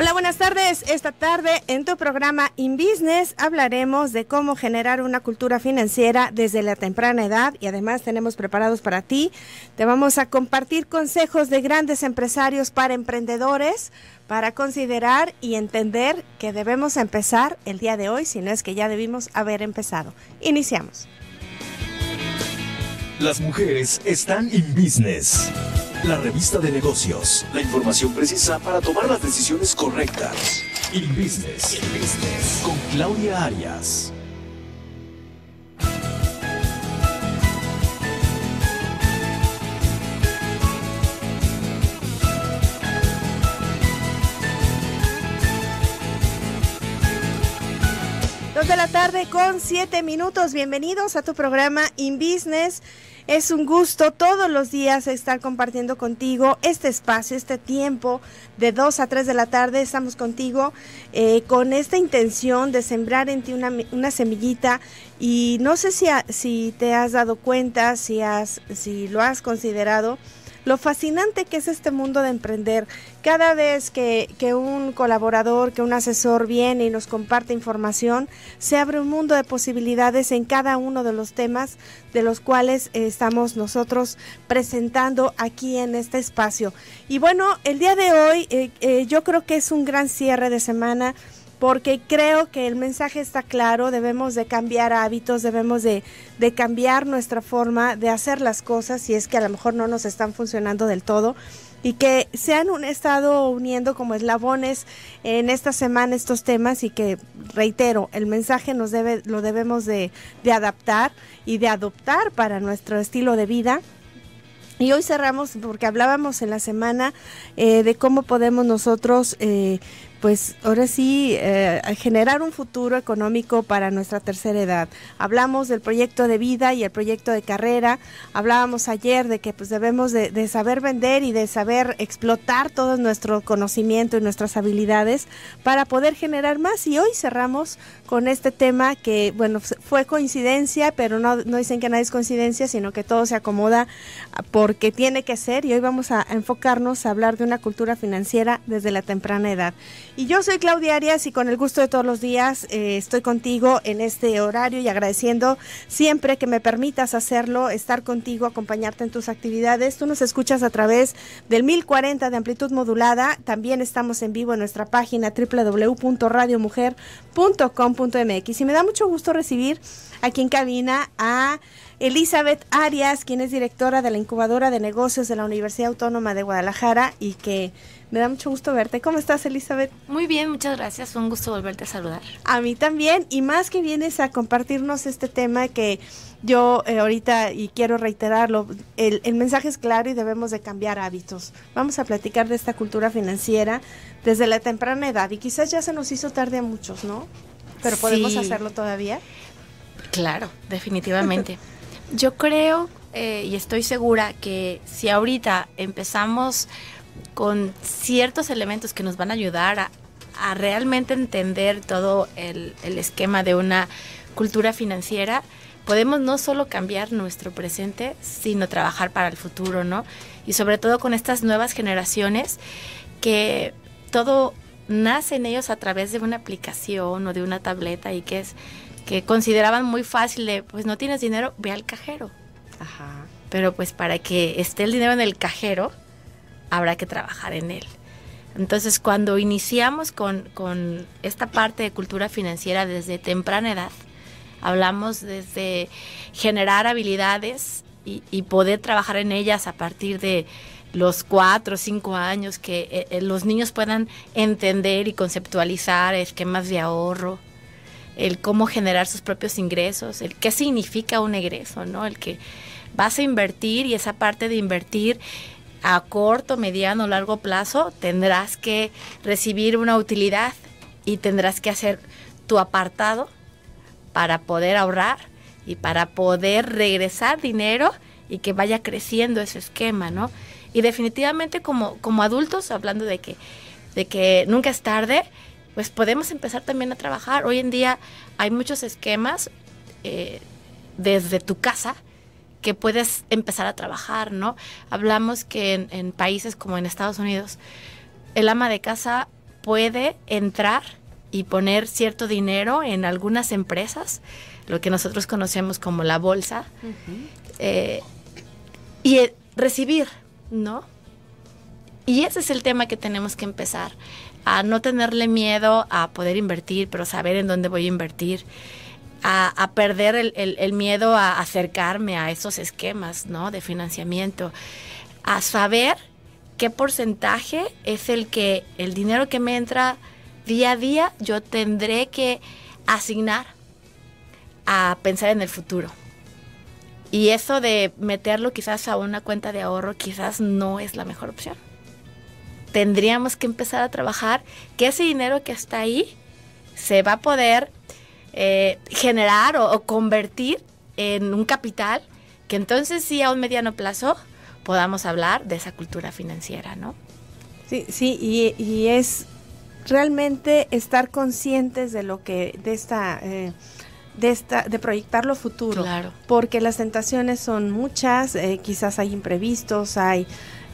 Hola, buenas tardes. Esta tarde en tu programa In Business hablaremos de cómo generar una cultura financiera desde la temprana edad y además tenemos preparados para ti. Te vamos a compartir consejos de grandes empresarios para emprendedores para considerar y entender que debemos empezar el día de hoy, si no es que ya debimos haber empezado. Iniciamos. Las mujeres están in business. La revista de negocios. La información precisa para tomar las decisiones correctas. In Business. In Business. Con Claudia Arias. De la tarde con 7 minutos. Bienvenidos a tu programa In Business. Es un gusto todos los días estar compartiendo contigo este espacio, este tiempo de 2 a 3 de la tarde. Estamos contigo con esta intención de sembrar en ti una semillita y no sé si te has dado cuenta, si lo has considerado, lo fascinante que es este mundo de emprender. Cada vez que un colaborador, que un asesor viene y nos comparte información, se abre un mundo de posibilidades en cada uno de los temas de los cuales estamos nosotros presentando aquí en este espacio. Y bueno, el día de hoy yo creo que es un gran cierre de semana, porque creo que el mensaje está claro. Debemos de cambiar hábitos, debemos de cambiar nuestra forma de hacer las cosas si es que a lo mejor no nos están funcionando del todo, y que se han estado uniendo como eslabones en esta semana estos temas, y que, reitero, el mensaje lo debemos de adaptar y de adoptar para nuestro estilo de vida. Y hoy cerramos porque hablábamos en la semana de cómo podemos nosotros pues ahora sí, generar un futuro económico para nuestra tercera edad. Hablamos del proyecto de vida y el proyecto de carrera. Hablábamos ayer de que pues debemos de saber vender y de saber explotar todo nuestro conocimiento y nuestras habilidades para poder generar más. Y hoy cerramos con este tema que, bueno, fue coincidencia, pero no dicen que nada es coincidencia, sino que todo se acomoda porque tiene que ser. Y hoy vamos a enfocarnos a hablar de una cultura financiera desde la temprana edad. Y yo soy Claudia Arias y con el gusto de todos los días estoy contigo en este horario y agradeciendo siempre que me permitas hacerlo, estar contigo, acompañarte en tus actividades. Tú nos escuchas a través del 1040 de amplitud modulada. También estamos en vivo en nuestra página www.radiomujer.com.mx. Y me da mucho gusto recibir aquí en cabina a Elizabeth Arias, quien es directora de la Incubadora de Negocios de la Universidad Autónoma de Guadalajara, y que me da mucho gusto verte. ¿Cómo estás, Elizabeth? Muy bien, muchas gracias. Un gusto volverte a saludar. A mí también, y más que vienes a compartirnos este tema que yo ahorita, y quiero reiterarlo, el mensaje es claro y debemos de cambiar hábitos. Vamos a platicar de esta cultura financiera desde la temprana edad, y quizás ya se nos hizo tarde a muchos, ¿no? Pero podemos hacerlo todavía. Claro, definitivamente. Yo creo y estoy segura que si ahorita empezamos con ciertos elementos que nos van a ayudar a realmente entender todo el esquema de una cultura financiera, podemos no solo cambiar nuestro presente, sino trabajar para el futuro, ¿no? Y sobre todo con estas nuevas generaciones, que todo nace en ellos a través de una aplicación o de una tableta, y que consideraban muy fácil de, pues no tienes dinero, ve al cajero. Ajá. Pero pues para que esté el dinero en el cajero, habrá que trabajar en él. Entonces, cuando iniciamos con esta parte de cultura financiera desde temprana edad, hablamos desde generar habilidades y poder trabajar en ellas a partir de los 4 o 5 años, que los niños puedan entender y conceptualizar esquemas de ahorro, el cómo generar sus propios ingresos, el qué significa un egreso, ¿no? El que vas a invertir, y esa parte de invertir a corto, mediano, largo plazo, tendrás que recibir una utilidad y tendrás que hacer tu apartado para poder ahorrar y para poder regresar dinero y que vaya creciendo ese esquema, ¿no? Y definitivamente como adultos, hablando de que nunca es tarde, pues podemos empezar también a trabajar. Hoy en día hay muchos esquemas desde tu casa que puedes empezar a trabajar, ¿no? Hablamos que en países como en Estados Unidos, el ama de casa puede entrar y poner cierto dinero en algunas empresas, lo que nosotros conocemos como la bolsa, y recibir, ¿no? Y ese es el tema que tenemos que empezar, a no tenerle miedo a poder invertir, pero saber en dónde voy a invertir, a perder el miedo a acercarme a esos esquemas, ¿no?, de financiamiento, a saber qué porcentaje es el que el dinero que me entra día a día yo tendré que asignar a pensar en el futuro. Y eso de meterlo quizás a una cuenta de ahorro quizás no es la mejor opción. Tendríamos que empezar a trabajar que ese dinero que está ahí se va a poder generar o convertir en un capital que entonces sí a un mediano plazo podamos hablar de esa cultura financiera, ¿no? Sí, sí, y es realmente estar conscientes de lo que, de proyectar lo futuro. Claro. Porque las tentaciones son muchas, quizás hay imprevistos, hay...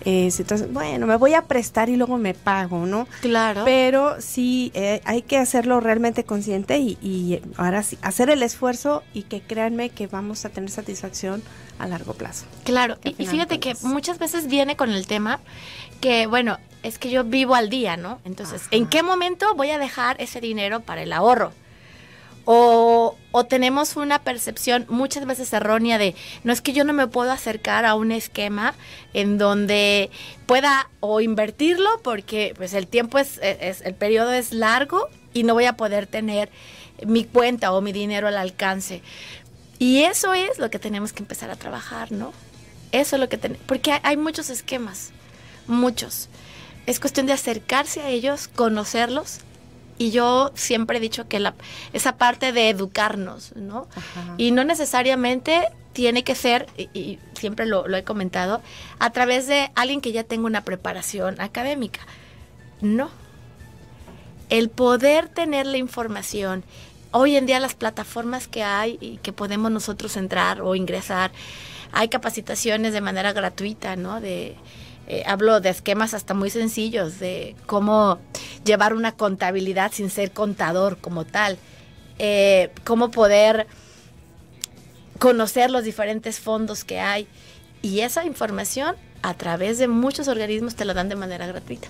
entonces, bueno, me voy a prestar y luego me pago, ¿no? Claro. Pero sí, hay que hacerlo realmente consciente y ahora sí, hacer el esfuerzo y que créanme que vamos a tener satisfacción a largo plazo. Claro, y fíjate que muchas veces viene con el tema que, bueno, es que yo vivo al día, ¿no? Entonces, ajá, ¿en qué momento voy a dejar ese dinero para el ahorro? O tenemos una percepción muchas veces errónea de, no, es que yo no me puedo acercar a un esquema en donde pueda o invertirlo porque pues el tiempo es el periodo es largo y no voy a poder tener mi cuenta o mi dinero al alcance. Y eso es lo que tenemos que empezar a trabajar, ¿no? Eso es lo que tenemos, porque hay muchos esquemas, muchos. Es cuestión de acercarse a ellos, conocerlos. Y yo siempre he dicho que esa parte de educarnos, ¿no? Ajá. Y no necesariamente tiene que ser, y siempre lo he comentado, a través de alguien que ya tenga una preparación académica. No. El poder tener la información. Hoy en día las plataformas que hay y que podemos nosotros entrar o ingresar, hay capacitaciones de manera gratuita, ¿no? De... hablo de esquemas hasta muy sencillos, de cómo llevar una contabilidad sin ser contador como tal, cómo poder conocer los diferentes fondos que hay. Y esa información a través de muchos organismos te la dan de manera gratuita.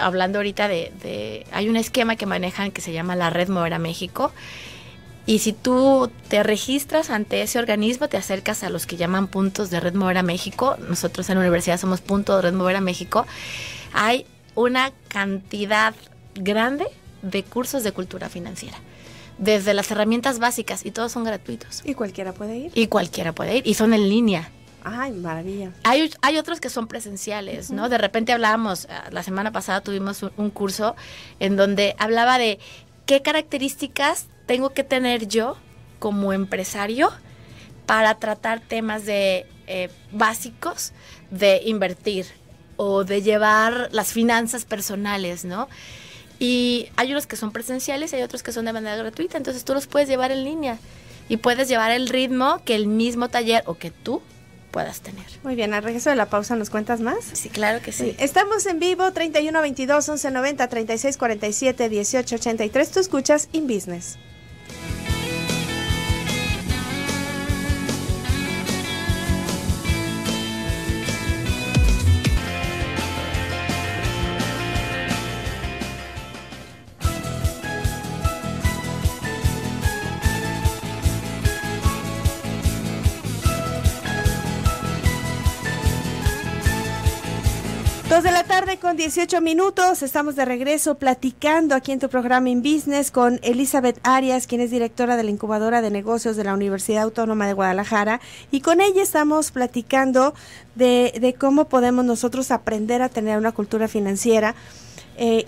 Hablando ahorita hay un esquema que manejan que se llama la Red Mover a México. Y si tú te registras ante ese organismo, te acercas a los que llaman puntos de Red Mover a México. Nosotros en la universidad somos punto de Red Mover a México. Hay una cantidad grande de cursos de cultura financiera, desde las herramientas básicas, y todos son gratuitos. ¿Y cualquiera puede ir? Y cualquiera puede ir, y son en línea. ¡Ay, maravilla! Hay otros que son presenciales, ¿no? De repente hablábamos, la semana pasada tuvimos un curso en donde hablaba de qué características tengo que tener yo como empresario para tratar temas de básicos de invertir o de llevar las finanzas personales, ¿no? Y hay unos que son presenciales y hay otros que son de manera gratuita, entonces tú los puedes llevar en línea y puedes llevar el ritmo que el mismo taller o que tú puedas tener. Muy bien, al regreso de la pausa nos cuentas más. Sí, claro que sí. Estamos en vivo, 3122-1190, 3647-1883, tú escuchas In Business. De la tarde con 18 minutos, estamos de regreso platicando aquí en tu programa In Business con Elizabeth Arias, quien es directora de la Incubadora de Negocios de la Universidad Autónoma de Guadalajara, y con ella estamos platicando de cómo podemos nosotros aprender a tener una cultura financiera.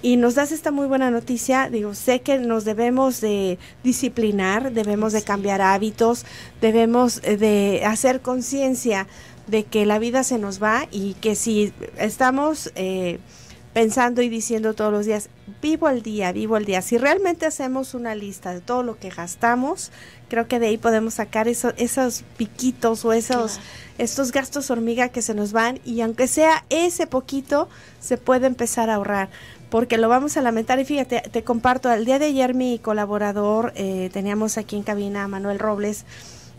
Y nos das esta muy buena noticia. Digo, sé que nos debemos de disciplinar, debemos de cambiar hábitos, debemos de hacer conciencia de que la vida se nos va y que si estamos pensando y diciendo todos los días, vivo el día, vivo el día. Si realmente hacemos una lista de todo lo que gastamos, creo que de ahí podemos sacar esos piquitos o estos gastos hormiga que se nos van, y aunque sea ese poquito, se puede empezar a ahorrar, porque lo vamos a lamentar. Y fíjate, te comparto, el día de ayer mi colaborador, teníamos aquí en cabina a Manuel Robles,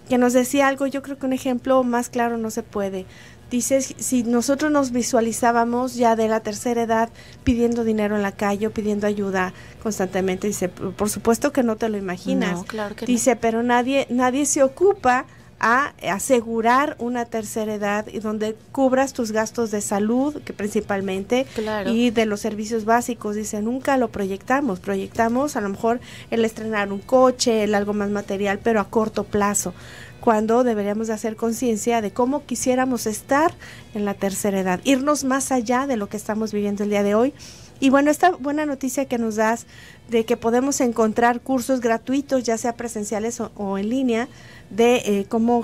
que nos decía algo, yo creo que un ejemplo más claro no se puede. Dice, si nosotros nos visualizábamos ya de la tercera edad pidiendo dinero en la calle o pidiendo ayuda constantemente, dice, por supuesto que no te lo imaginas. No, claro que dice, no. Pero nadie se ocupa a asegurar una tercera edad y donde cubras tus gastos de salud, que principalmente, claro, y de los servicios básicos. Dice, nunca lo proyectamos a lo mejor el estrenar un coche, el algo más material, pero a corto plazo, cuando deberíamos de hacer conciencia de cómo quisiéramos estar en la tercera edad, irnos más allá de lo que estamos viviendo el día de hoy. Y bueno, esta buena noticia que nos das de que podemos encontrar cursos gratuitos, ya sea presenciales o en línea, de cómo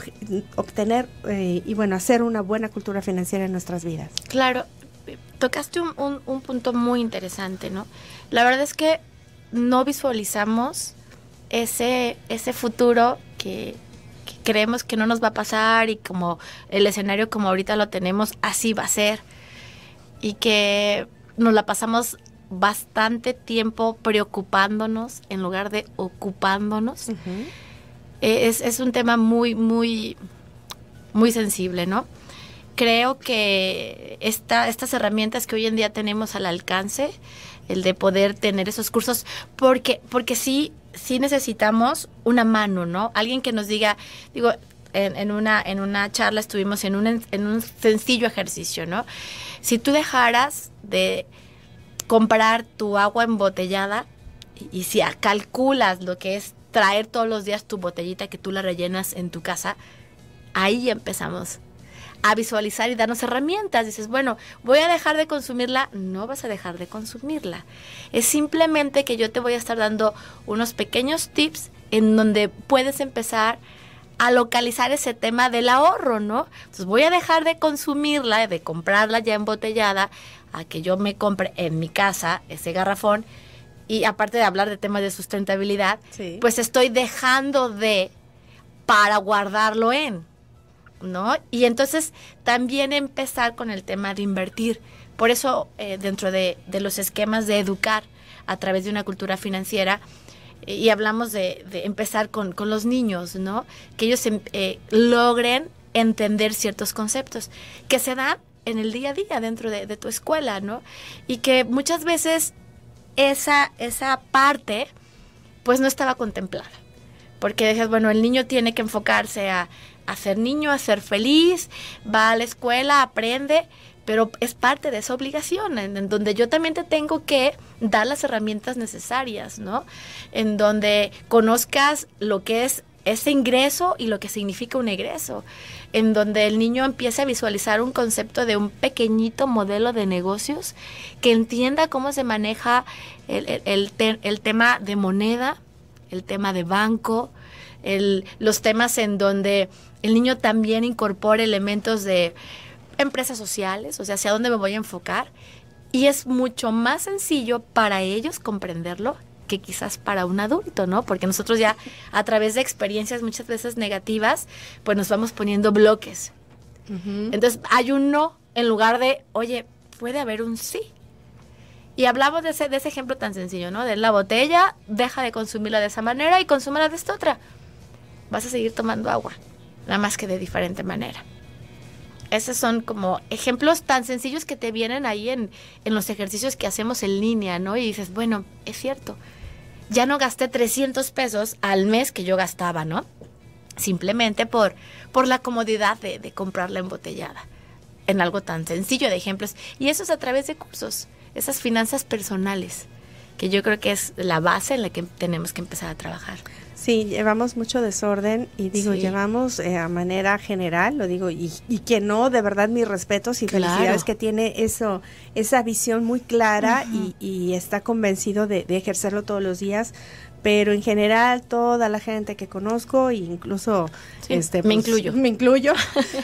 obtener y bueno, hacer una buena cultura financiera en nuestras vidas. Claro, tocaste un punto muy interesante, ¿no? La verdad es que no visualizamos ese futuro que creemos que no nos va a pasar, y como el escenario como ahorita lo tenemos, así va a ser, y que nos la pasamos bastante tiempo preocupándonos en lugar de ocupándonos. Uh-huh. Es un tema muy, muy, muy sensible, ¿no? Creo que estas herramientas que hoy en día tenemos al alcance, el de poder tener esos cursos, porque sí necesitamos una mano, ¿no? Alguien que nos diga, digo, en una charla estuvimos en un sencillo ejercicio, ¿no? Si tú dejaras de comprar tu agua embotellada y si calculas lo que es traer todos los días tu botellita que tú la rellenas en tu casa, ahí empezamos a visualizar y darnos herramientas. Dices, bueno, voy a dejar de consumirla. No vas a dejar de consumirla. Es simplemente que yo te voy a estar dando unos pequeños tips en donde puedes empezar a localizar ese tema del ahorro, ¿no? Entonces voy a dejar de consumirla, de comprarla ya embotellada, a que yo me compre en mi casa ese garrafón. Y aparte de hablar de temas de sustentabilidad, sí, pues estoy dejando de para guardarlo en, ¿no? Y entonces también empezar con el tema de invertir. Por eso dentro de los esquemas de educar a través de una cultura financiera, y hablamos de empezar con los niños, ¿no? Que ellos logren entender ciertos conceptos que se dan en el día a día dentro de tu escuela, ¿no? Y que muchas veces esa parte pues no estaba contemplada. Porque decías, bueno, el niño tiene que enfocarse a ser niño, a ser feliz, va a la escuela, aprende, pero es parte de esa obligación, en donde yo también te tengo que dar las herramientas necesarias, ¿no? En donde conozcas lo que es ese ingreso y lo que significa un egreso, en donde el niño empiece a visualizar un concepto de un pequeñito modelo de negocios, que entienda cómo se maneja el tema de moneda, el tema de banco, los temas en donde el niño también incorpora elementos de empresas sociales, o sea, hacia dónde me voy a enfocar, y es mucho más sencillo para ellos comprenderlo que quizás para un adulto, ¿no? Porque nosotros ya a través de experiencias muchas veces negativas, pues nos vamos poniendo bloques. Uh-huh. Entonces hay un no en lugar de, oye, puede haber un sí. Y hablamos de ese ejemplo tan sencillo, ¿no? De la botella, deja de consumirla de esa manera y consúmela de esta otra. Vas a seguir tomando agua, nada más que de diferente manera. Esos son como ejemplos tan sencillos que te vienen ahí en los ejercicios que hacemos en línea, ¿no? Y dices, bueno, es cierto, ya no gasté 300 pesos al mes que yo gastaba, ¿no? Simplemente por la comodidad de comprarla embotellada, en algo tan sencillo de ejemplos. Y eso es a través de cursos, esas finanzas personales, que yo creo que es la base en la que tenemos que empezar a trabajar. Sí, llevamos mucho desorden y digo, sí, llevamos a manera general, lo digo, y que no, de verdad, mis respetos y claro, felicidades que tiene esa visión muy clara, uh-huh, y está convencido de ejercerlo todos los días. pero en general toda la gente que conozco, incluso sí, pues, me incluyo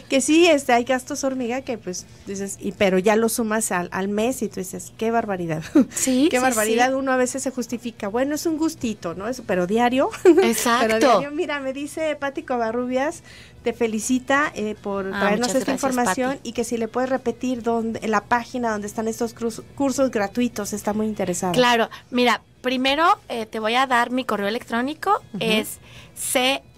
que sí, hay gastos hormiga que pues dices, pero ya lo sumas al mes y tú dices, qué barbaridad. Sí, qué barbaridad. Uno a veces se justifica, bueno, es un gustito, ¿no? Pero diario. Exacto. Pero diario, mira, me dice Pati Covarrubias, te felicita por traernos esta información, Pati. Y que si le puedes repetir la página donde están estos cursos gratuitos, está muy interesada. Claro, mira, primero te voy a dar mi correo electrónico, es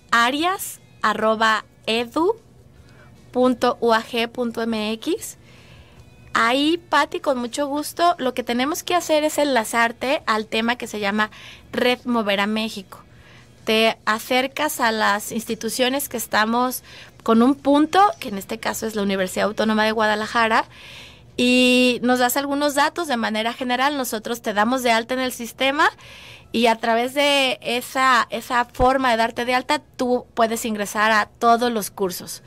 carias@edu.uag.mx. Ahí, Pati, con mucho gusto, lo que tenemos que hacer es enlazarte al tema que se llama Red Mover a México. Te acercas a las instituciones que estamos con un punto, que en este caso es la Universidad Autónoma de Guadalajara, y nos das algunos datos de manera general. Nosotros te damos de alta en el sistema y a través de esa forma de darte de alta, tú puedes ingresar a todos los cursos.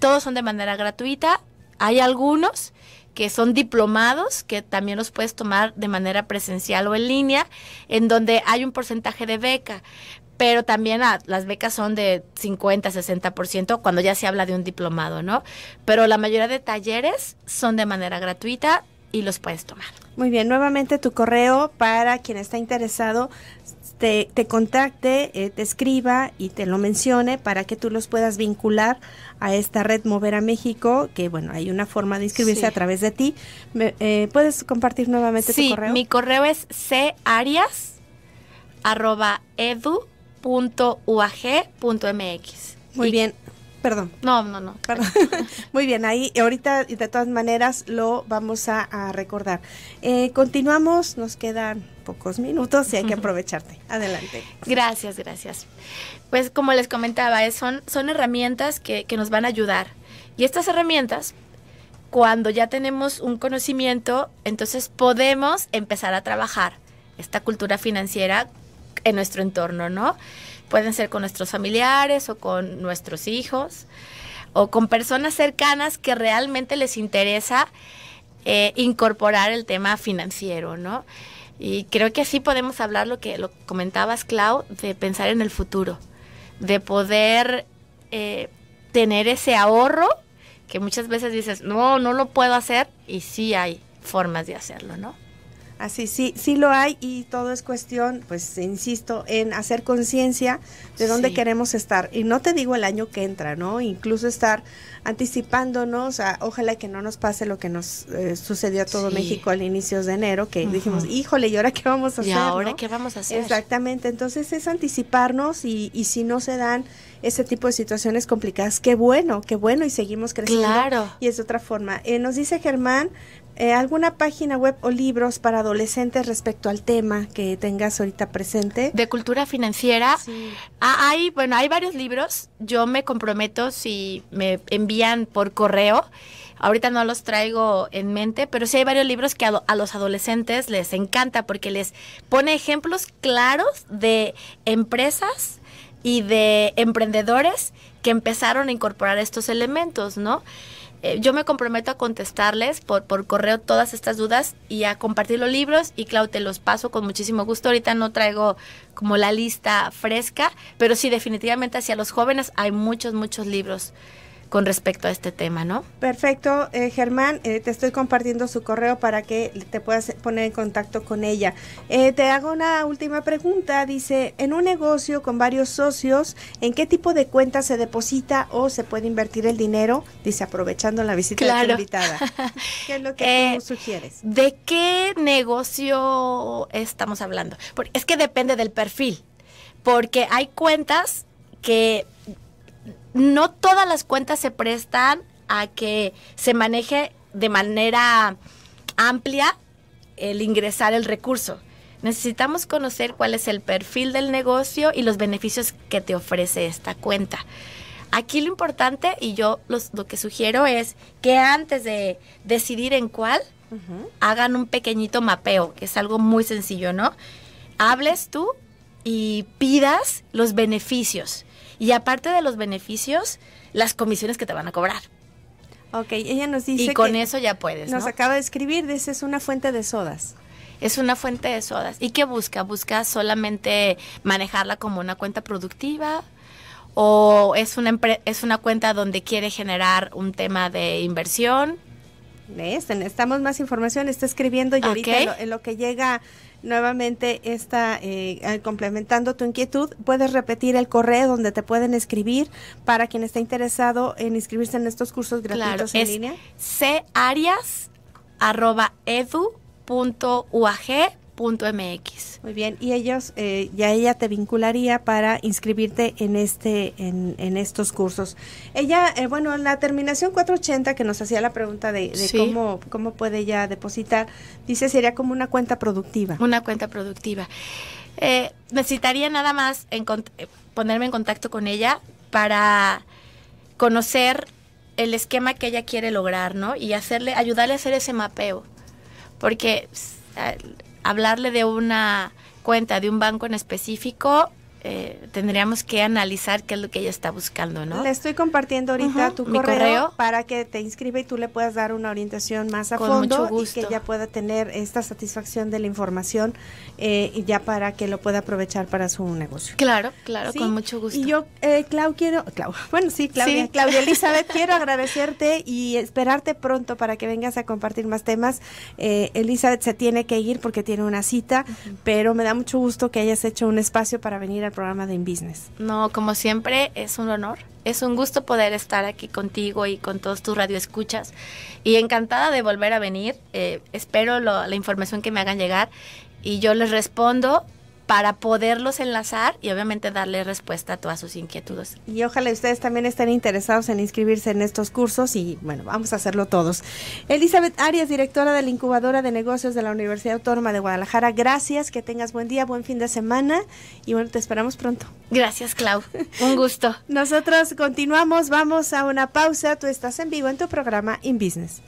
Todos son de manera gratuita. Hay algunos que son diplomados, que también los puedes tomar de manera presencial o en línea, en donde hay un porcentaje de beca, pero también las becas son de 50, 60%, cuando ya se habla de un diplomado, ¿no? Pero la mayoría de talleres son de manera gratuita y los puedes tomar. Muy bien, nuevamente tu correo para quien está interesado, te contacte, te escriba y te lo mencione para que tú los puedas vincular a esta Red Mover a México, que bueno, hay una forma de inscribirse a través de ti. ¿Puedes compartir nuevamente tu correo? Sí, mi correo es carias@edu.uag.mx. Muy bien. Perdón. No. Perdón. Muy bien, ahí ahorita de todas maneras lo vamos a recordar. Continuamos, nos quedan pocos minutos y hay que aprovecharte. Adelante. Gracias. Pues como les comentaba, son herramientas que nos van a ayudar. Y estas herramientas, cuando ya tenemos un conocimiento, entonces podemos empezar a trabajar esta cultura financiera en nuestro entorno, ¿no? Pueden ser con nuestros familiares o con nuestros hijos o con personas cercanas que realmente les interesa incorporar el tema financiero, ¿no? Y creo que así podemos hablar lo que comentabas, Clau, de pensar en el futuro, de poder tener ese ahorro que muchas veces dices, no lo puedo hacer, y sí hay formas de hacerlo, ¿no? Así sí lo hay, y todo es cuestión, pues insisto, en hacer conciencia de dónde queremos estar. Y no te digo el año que entra, ¿no? Incluso estar anticipándonos, ojalá que no nos pase lo que nos sucedió a todo México al inicio de enero, que dijimos, híjole, ¿y ahora qué vamos a hacer? ¿Y ahora qué vamos a hacer? Exactamente, entonces es anticiparnos, y si no se dan ese tipo de situaciones complicadas, qué bueno, y seguimos creciendo. Claro. Y es de otra forma. Nos dice Germán, ¿alguna página web o libros para adolescentes respecto al tema que tengas ahorita presente? De cultura financiera. Sí. Hay varios libros. Yo me comprometo, si me envían por correo, ahorita no los traigo en mente, pero sí hay varios libros que a los adolescentes les encanta porque les pone ejemplos claros de empresas y de emprendedores que empezaron a incorporar estos elementos, ¿no? Yo me comprometo a contestarles por correo todas estas dudas y a compartir los libros, y Clau, te los paso con muchísimo gusto. Ahorita no traigo como la lista fresca, pero sí, definitivamente hacia los jóvenes hay muchos libros con respecto a este tema, ¿no? Perfecto, Germán, te estoy compartiendo su correo para que te puedas poner en contacto con ella. Te hago una última pregunta, dice, en un negocio con varios socios, ¿en qué tipo de cuenta se deposita o se puede invertir el dinero? Dice, aprovechando la visita de tu invitada. ¿Qué es lo que tú sugieres? ¿De qué negocio estamos hablando? Es que depende del perfil, porque hay cuentas que... No todas las cuentas se prestan a que se maneje de manera amplia el ingresar el recurso. Necesitamos conocer cuál es el perfil del negocio y los beneficios que te ofrece esta cuenta. Aquí lo importante, y yo lo que sugiero es que antes de decidir en cuál, hagan un pequeñito mapeo, que es algo muy sencillo, ¿no? Hables tú y pidas los beneficios. Y aparte de los beneficios, las comisiones que te van a cobrar. Ok, ella nos dice. Y con eso ya puedes. Nos acaba de escribir, dice, es una fuente de sodas. Es una fuente de sodas. ¿Y qué busca? ¿Busca solamente manejarla como una cuenta productiva? ¿O es una cuenta donde quiere generar un tema de inversión? ¿Ves? Necesitamos más información. Está escribiendo y ahorita en lo que llega nuevamente está complementando tu inquietud. Puedes repetir el correo donde te pueden escribir para quien esté interesado en inscribirse en estos cursos gratuitos en línea. carias@edu.uag.mx. Muy bien, y ellos ya ella te vincularía para inscribirte en estos cursos. Ella, bueno, la terminación 480 que nos hacía la pregunta de sí, cómo puede ella depositar, dice sería como una cuenta productiva. Una cuenta productiva. Necesitaría nada más ponerme en contacto con ella para conocer el esquema que ella quiere lograr, ¿no? Y ayudarle a hacer ese mapeo, porque hablarle de una cuenta, de un banco en específico, tendríamos que analizar qué es lo que ella está buscando, ¿no? Le estoy compartiendo ahorita tu correo para que te inscriba y tú le puedas dar una orientación más a fondo y que ella pueda tener esta satisfacción de la información y ya para que lo pueda aprovechar para su negocio. Claro, claro, sí, con mucho gusto. Y yo, Claudia Elizabeth, quiero agradecerte y esperarte pronto para que vengas a compartir más temas. Elizabeth se tiene que ir porque tiene una cita, pero me da mucho gusto que hayas hecho un espacio para venir al programa de In Business. No, como siempre, es un honor, es un gusto poder estar aquí contigo y con todos tus radioescuchas y encantada de volver a venir. Espero la información que me hagan llegar y yo les respondo para poderlos enlazar y obviamente darle respuesta a todas sus inquietudes. Y ojalá ustedes también estén interesados en inscribirse en estos cursos y bueno, vamos a hacerlo todos. Elizabeth Arias, directora de la Incubadora de Negocios de la Universidad Autónoma de Guadalajara, gracias, que tengas buen día, buen fin de semana y bueno, te esperamos pronto. Gracias, Clau, un gusto. Nosotros continuamos, vamos a una pausa, tú estás en vivo en tu programa In Business.